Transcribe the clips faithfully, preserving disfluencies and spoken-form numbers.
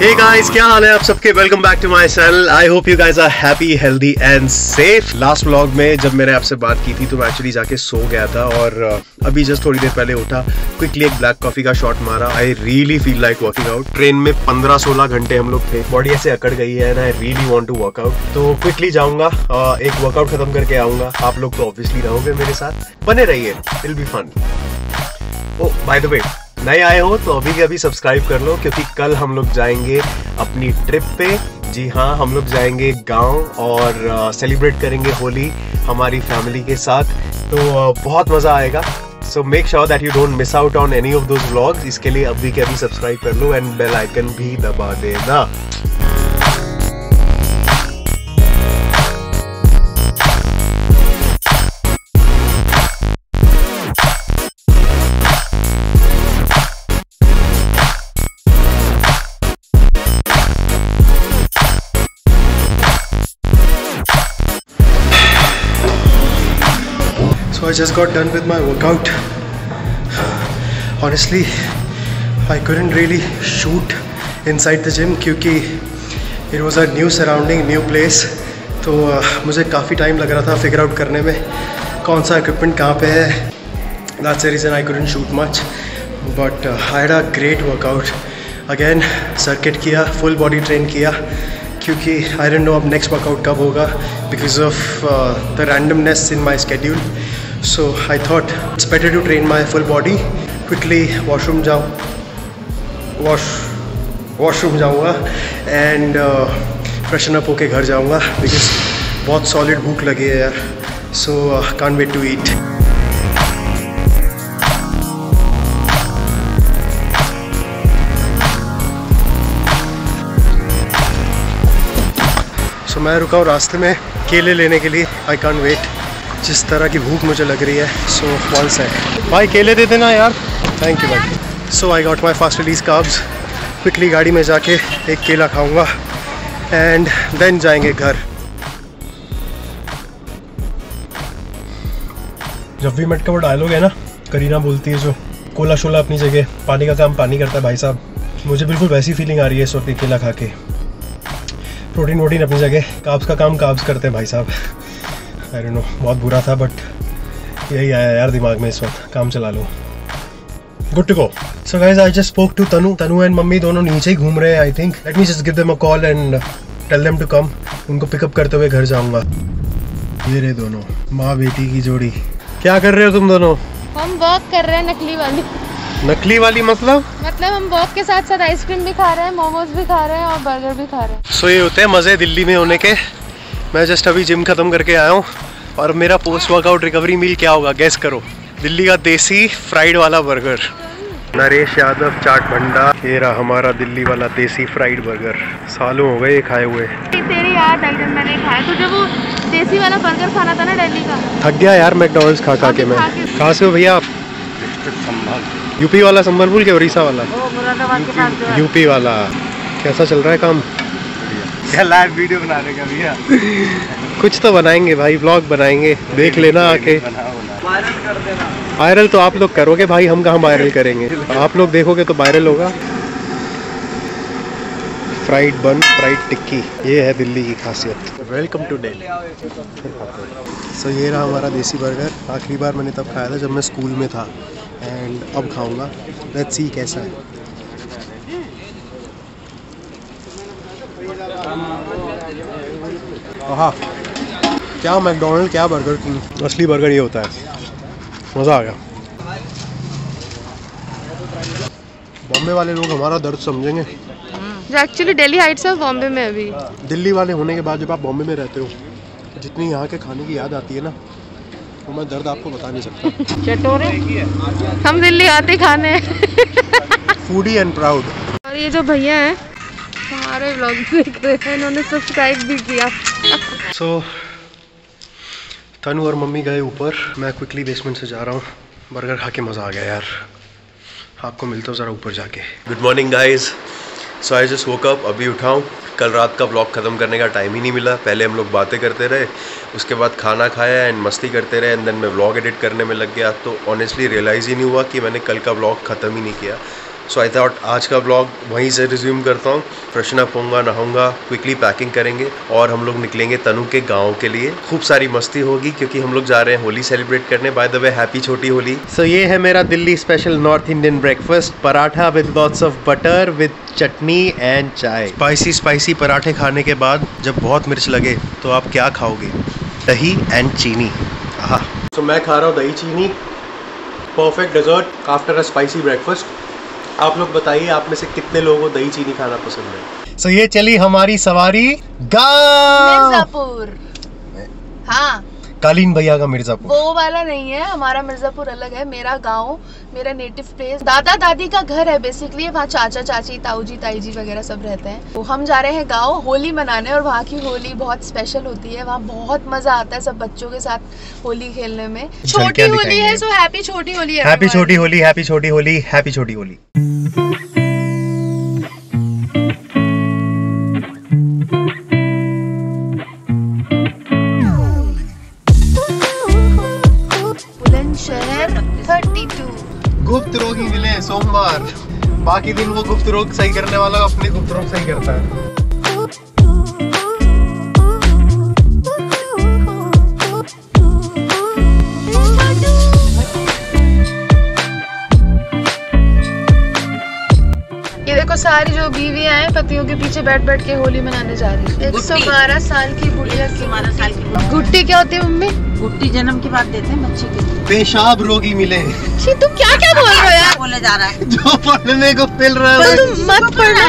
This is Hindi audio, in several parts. Hey guys, क्या हाल है आप सबके? Welcome back to my channel. I hope you guys are happy, healthy and safe. Last vlog में जब मैंने आपसे बात की थी तो मैं एक्चुअली जाके सो गया था और अभी जस्ट थोड़ी देर पहले उठा, क्विकली एक ब्लैक कॉफी का शॉट मारा। I really feel like working out. Train में पंद्रह सोलह घंटे हम लोग थे, बॉडी ऐसे अकड़ गई है and I really want to workout. तो क्विकली जाऊंगा, एक वर्कआउट खत्म करके आऊंगा। आप लोग तो ऑब्वियसली रहोगे मेरे साथ, बने रहिए, it will be fun. Oh by the way, नए आए हो तो अभी के अभी सब्सक्राइब कर लो, क्योंकि कल हम लोग जाएंगे अपनी ट्रिप पे। जी हाँ, हम लोग जाएंगे गांव और आ, सेलिब्रेट करेंगे होली हमारी फैमिली के साथ। तो आ, बहुत मज़ा आएगा। So make sure that you don't miss out on any of those vlogs. इसके लिए अभी के अभी सब्सक्राइब कर लो एंड बेल आइकन भी दबा देना। I just got done with my workout. Honestly, I couldn't really shoot inside the gym क्योंकि it was a new surrounding, new place. तो uh, मुझे काफ़ी टाइम लग रहा था फिगर आउट करने में कौन सा इक्विपमेंट कहाँ पे है। That's the reason I couldn't shoot much. But uh, I had a great workout. Again, circuit किया, full body train किया क्योंकि I don't know अब next workout कब होगा because of uh, the randomness in my schedule. So I thought it's better to train my full body. Quickly washroom जाऊँ, wash washroom जाऊँगा and uh, freshen up होके घर जाऊँगा because बहुत solid भूख लगी है यार. So uh, can't wait to eat. So मैं रुका हूँ रास्ते में केले लेने के लिए. I can't wait. जिस तरह की भूख मुझे लग रही है. सो वन सेकंड भाई, केले दे देना यार. थैंक यू भाई. So I got my fast release carbs. Quickly गाड़ी में जाके एक केला खाऊंगा एंड देन जाएंगे घर. जब भी मेट का वो डायलॉग है ना, करीना बोलती है जो कोला शोला अपनी जगह, पानी का काम पानी करता है भाई साहब, मुझे बिल्कुल वैसी फीलिंग आ रही है इस वक्त केला खा के. प्रोटीन वोटीन अपनी जगह, कार्ब्स का काम कार्ब्स करते हैं भाई साहब. आई डोंट नो, बहुत बुरा था बट यही आया यार दिमाग में इस वक्त, काम चला लो. Good to go. So guys I just spoke to Tanu. Tanu and mummy दोनों नीचे ही घूम रहे हैं I think. Let me just give them a call and tell them to come. उनको पिकअप करते हुए घर जाऊंगा. ये रहे दोनों, माँ बेटी की जोड़ी. क्या कर रहे हो तुम दोनों? हम वर्क कर रहे हैं. नकली वाली नकली वाली मतलब मतलब हम वर्क के साथ साथ आइसक्रीम भी खा रहे हैं, मोमोज भी खा रहे हैं और बर्गर भी खा रहे हैं. सो ये होते हैं मज़े दिल्ली में होने के. मैं जस्ट अभी जिम खत्म करके आया हूँ और मेरा पोस्ट वर्कआउट रिकवरी मील क्या होगा गेस करो. दिल्ली का देसी फ्राइड वाला बर्गर. नरेश यादव चाट भंडा, ये रहा हमारा दिल्ली वाला देसी फ्राइड बर्गर. सालों हो गए ये खाए हुए. तेरी यार मैंने खाया तो जब वो देसी वाला बर्गर खाना था ना दिल्ली का, थक गया यार मैकडॉनल्ड्स खा खा के. मैं कहाँ से हो भैया आप? यूपी वाला, संबलपुर के, उड़ीसा वाला, यूपी वाला. कैसा चल रहा है काम? लाइव वीडियो बनाने का भैया. कुछ तो बनाएंगे भाई, व्लॉग बनाएंगे, देख लेना आके. वायरल कर देना. वायरल तो आप लोग करोगे भाई, हम कहाँ वायरल करेंगे. आप लोग देखोगे तो वायरल होगा. फ्राइड बन, फ्राइड टिक्की, ये है दिल्ली की खासियत. Welcome to Delhi. सो ये रहा हमारा देसी बर्गर. आखिरी बार मैंने तब खाया था जब मैं स्कूल में था एंड अब खाऊँगा. लेट्स सी कैसा है. हाँ, क्या मैकडॉनल्ड, क्या बर्गर किंग. असली बर्गर ये होता है. मज़ा आ गया. बॉम्बे वाले लोग हमारा दर्द समझेंगे. एक्चुअली दिल्ली हाइट्स है बॉम्बे में. अभी दिल्ली वाले होने के बाद जब आप बॉम्बे में रहते हो, जितनी यहाँ के खाने की याद आती है ना, तो मैं दर्द आपको बता नहीं सकता. चटोरे हम दिल्ली आते खाने. Foodie and proud. और ये जो भैया हैं हमारे व्लॉग देख रहे हैं, इन्होंने सब्सक्राइब भी किया. सो so, तनु और मम्मी गए ऊपर, मैं क्विकली बेसमेंट से जा रहा हूँ. बर्गर खा के मज़ा आ गया यार. आपको मिलता हूँ ज़रा ऊपर जाके. Good morning guys. So I just woke up, अभी उठाऊँ. कल रात का व्लॉग ख़त्म करने का टाइम ही नहीं मिला. पहले हम लोग बातें करते रहे, उसके बाद खाना खाया एंड मस्ती करते रहे एंड देन मैं व्लॉग एडिट करने में लग गया. तो ऑनेस्टली रियलाइज़ ही नहीं हुआ कि मैंने कल का व्लॉग ख़त्म ही नहीं किया. सो आई थॉट आज का ब्लॉग वहीं से रिज्यूम करता हूँ। फ्रेशन अप होऊंगा, नहाऊंगा, क्विकली पैकिंग करेंगे और हम लोग निकलेंगे तनु के गांव के लिए। खूब सारी मस्ती होगी क्योंकि हम लोग जा रहे हैं होली सेलिब्रेट करने। बाय द वे, हैप्पी छोटी होली। सो so, ये है मेरा Delhi special north Indian breakfast, paratha with lots of butter with chutney and chai. Spicy spicy पराठे खाने के बाद जब बहुत मिर्च लगे तो आप क्या खाओगे? दही एंड चीनी। हाँ, तो so, मैं खा रहा हूँ दही चीनी। Perfect dessert after a spicy breakfast. आप लोग बताइए, आप में से कितने लोगों को दही चीनी खाना पसंद है? सो so, ये चली हमारी सवारी गांव मिर्जापुर। हाँ, कालीन भैया का मिर्जापुर वो वाला नहीं है, हमारा मिर्जापुर अलग है। मेरा गांव, मेरा नेटिव प्लेस, दादा दादी का घर है बेसिकली। वहाँ चाचा चाची, ताऊजी ताईजी वगैरह सब रहते हैं। तो हम जा रहे हैं गांव होली मनाने और वहाँ की होली बहुत स्पेशल होती है। वहाँ बहुत मजा आता है सब बच्चों के साथ होली खेलने में। छोटी होली है, सो हैप्पी छोटी होली। हैप्पी छोटी होली, हैप्पी छोटी होली, हैप्पी छोटी होली। गुप्त रोग ही मिले सोमवार, बाकी दिन वो गुप्त रोग सही करने वाला अपने गुप्त रोग सही करता है। ये देखो, सारी जो बीवियां हैं पतियों के पीछे बैठ बैठ के होली मनाने जा रही है। एक सौ बारह साल की बुढ़िया की बारह साल की गुट्टी क्या होती है मम्मी? गुट्टी जन्म की बात देते हैं बच्चे के। पेशाब रोगी मिले। तू क्या क्या बोल रहा है यार? बोले जा रहा है जो पढ़ने को मिल रहा है। तो तुम मत पढ़ना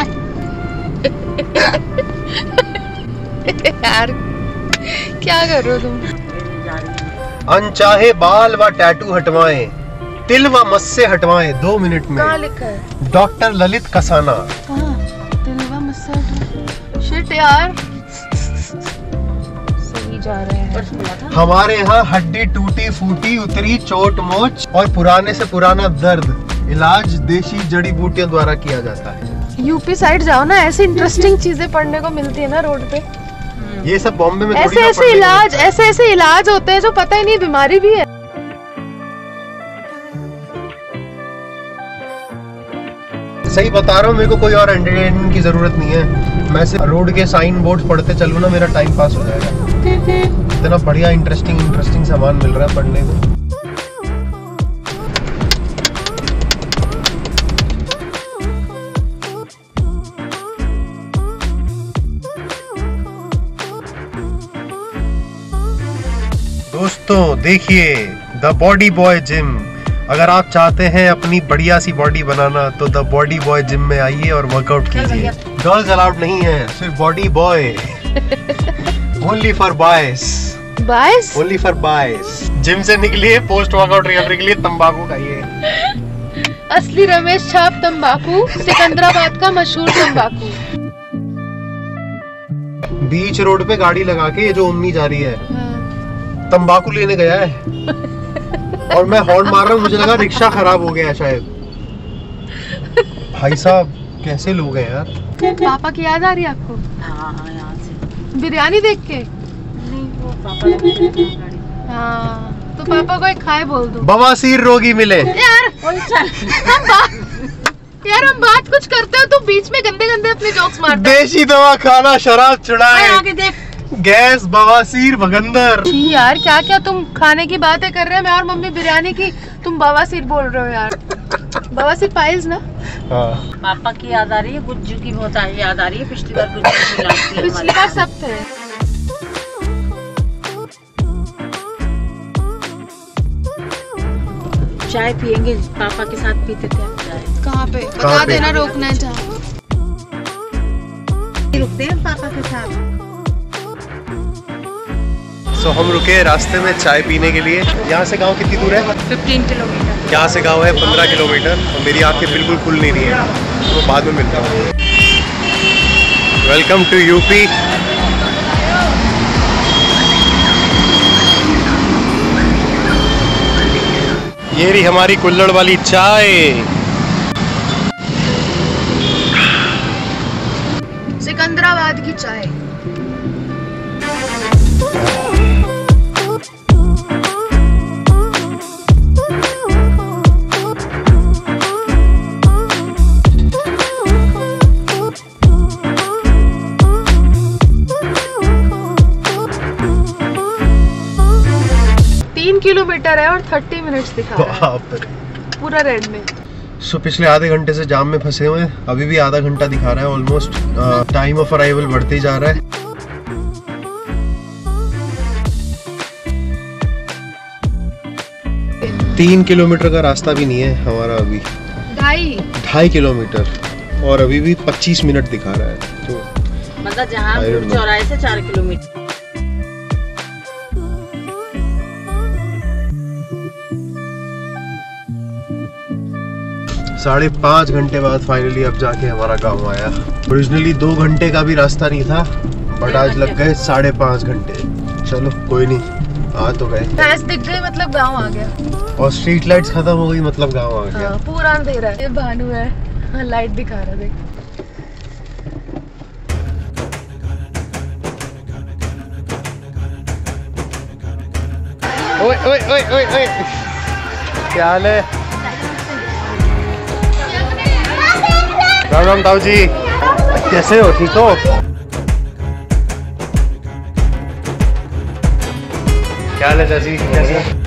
यार, क्या कर रहे हो तुम? अनचाहे बाल व टैटू हटवाएं, तिल व मस से हटवाएं दो मिनट में। क्या लिखा है? डॉक्टर ललित कसाना। तिल व मस से शिट यार, जा रहे हैं। हमारे यहाँ हड्डी टूटी फूटी, उतरी चोट मोच और पुराने से पुराना दर्द इलाज देशी जड़ी बूटियों द्वारा किया जाता है। यूपी साइड जाओ ना, ऐसी इंटरेस्टिंग चीजें पढ़ने को मिलती है ना रोड पे। ये सब बॉम्बे में ऐसे ऐसे इलाज ऐसे ऐसे इलाज होते हैं जो पता ही नहीं बीमारी भी है। सही बता रहा हूँ, मेरे को कोई और एंटरटेनमेंट की जरूरत नहीं है। मैं सिर्फ रोड के साइन बोर्ड पढ़ते चलूँ ना, मेरा टाइम पास हो जाएगा। इतना बढ़िया इंटरेस्टिंग इंटरेस्टिंग सामान मिल रहा है पढ़ने को। दोस्तों देखिए, द बॉडी बॉय जिम। अगर आप चाहते हैं अपनी बढ़िया सी बॉडी बनाना तो द बॉडी बॉय जिम में आइए और वर्कआउट कीजिए। गर्ल्स अलाउड नहीं है, सिर्फ body boy. Only for boys, boys only for boys. Gym से निकलिए, पोस्ट वर्कआउट रिकवरी के लिए तंबाकू खाइए। असली रमेश छाप तंबाकू, सिकंदराबाद का मशहूर तंबाकू। बीच रोड पे गाड़ी लगा के ये जो ओमनी जा रही है तंबाकू लेने गया है और मैं हॉर्न मार रहा हूँ, मुझे लगा रिक्शा खराब हो गया शायद। भाई साहब कैसे लोग हैं यार। पापा की याद आ रही है आपको? हाँ हाँ, याद से बिरयानी देख के। नहीं वो पापा। हाँ, तो पापा को एक खाए बोल दो। बवासीर रोगी मिले। यार हम बात यार हम बात कुछ करते हो तो बीच में गंदे गंदे अपने जोक्स मारते हो। देसी दवा खाना, शराब छुड़ाए, गैस, बवासीर, भगंदर। यार क्या क्या तुम खाने की बातें कर रहे हो। मैं और मम्मी बिरयानी की, तुम बवासीर बोल रहे हो यार। बवासीर फाइल्स ना। हाँ, पापा की याद आ रही है, गुज्जू की बहुत याद आ रही है। पिछली बार पिछली बार सब थे। चाय पियेंगे, पापा के साथ पीते थे आप चाय। कहाँ पे बता देना, रोकना है चाय। रुकते हैं पापा के साथ। तो हम रुके रास्ते में चाय पीने के लिए। यहाँ से गांव कितनी दूर है? पंद्रह किलोमीटर। यहाँ से गांव है पंद्रह किलोमीटर। और मेरी आंखें बिल्कुल खुल नहीं रही है, तो बाद में मिलता हूँ। Welcome to UP. ये रही हमारी कुल्हड़ वाली चाय। सिकंदराबाद की चाय। किलोमीटर है और थर्टी मिनट्स दिखा रहा है पूरा रेड में। सो so, पिछले आधे घंटे से जाम में फंसे हुए हैं, अभी भी आधा घंटा दिखा रहा है। ऑलमोस्ट टाइम ऑफ अराइवल बढ़ते जा रहा है। तीन किलोमीटर का रास्ता भी नहीं है हमारा, अभी ढाई ढाई किलोमीटर और अभी भी पच्चीस मिनट दिखा रहा है। तो मतलब जहाँ चौराहे से चार किलोमीटर। साढ़े पाँच घंटे बाद फाइनली अब जाके हमारा गांव आया। ओरिजिनली दो घंटे का भी रास्ता नहीं था, बट आज लग गए साढ़े पाँच घंटे। चलो कोई नहीं, आ तो गए। दिख गई मतलब गांव आ गया। और स्ट्रीट लाइट्स खत्म हो गई मतलब गांव आ गया। हाँ, पूरा अंधेरा है। ये भानु है, लाइट दिखा रहा है। ओए ओए ओए ओए ओए क्या हाल है? राम राम ताऊ जी, कैसे हो? ठीक हो? क्या हाल है चाची? कैसे?